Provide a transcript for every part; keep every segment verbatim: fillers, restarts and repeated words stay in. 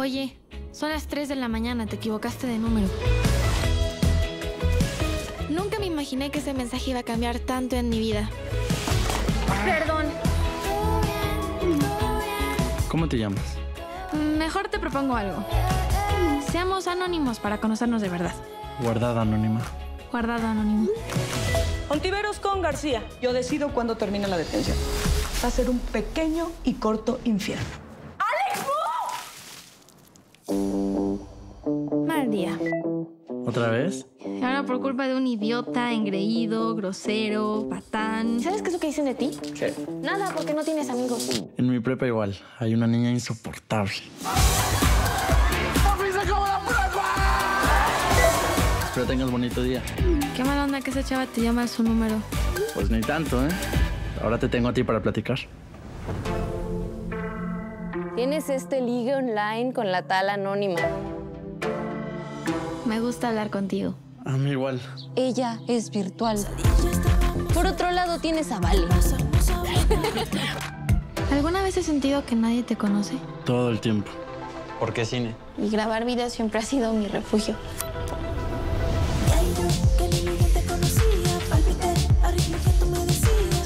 Oye, son las tres de la mañana, te equivocaste de número. Nunca me imaginé que ese mensaje iba a cambiar tanto en mi vida. Perdón. ¿Cómo te llamas? Mejor te propongo algo. Seamos anónimos para conocernos de verdad. Guardada anónima. Guardado anónimo. Ontiveros con García. Yo decido cuándo termina la detención. Va a ser un pequeño y corto infierno. ¡Alex, no! Mal día. ¿Otra vez? Ahora por culpa de un idiota, engreído, grosero, patán. ¿Sabes qué es lo que dicen de ti? ¿Qué? Nada, porque no tienes amigos. En mi prepa igual. Hay una niña insoportable. ¡Papi, se acabó la prepa! Espero tengas bonito día. Qué mala onda que esa chava te llama a su número. Pues ni tanto, ¿eh? Ahora te tengo a ti para platicar. Tienes este ligue online con la tal Anónima. Me gusta hablar contigo. A mí igual. Ella es virtual. Por otro lado, tienes a Vale. ¿Alguna vez has sentido que nadie te conoce? Todo el tiempo. ¿Por qué cine? Y grabar videos siempre ha sido mi refugio.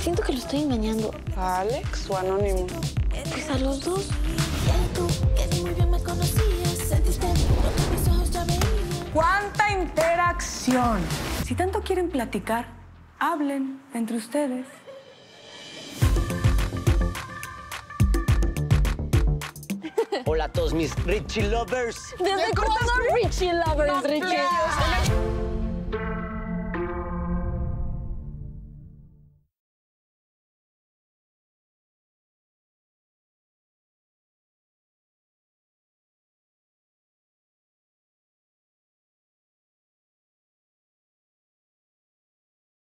Siento que lo estoy engañando. ¿A Alex o Anónimo? Pues a los dos. ¡Cuánta interacción! Si tanto quieren platicar, hablen entre ustedes. Hola a todos mis Richie lovers. ¿Desde cuándo Richie lovers, Richie?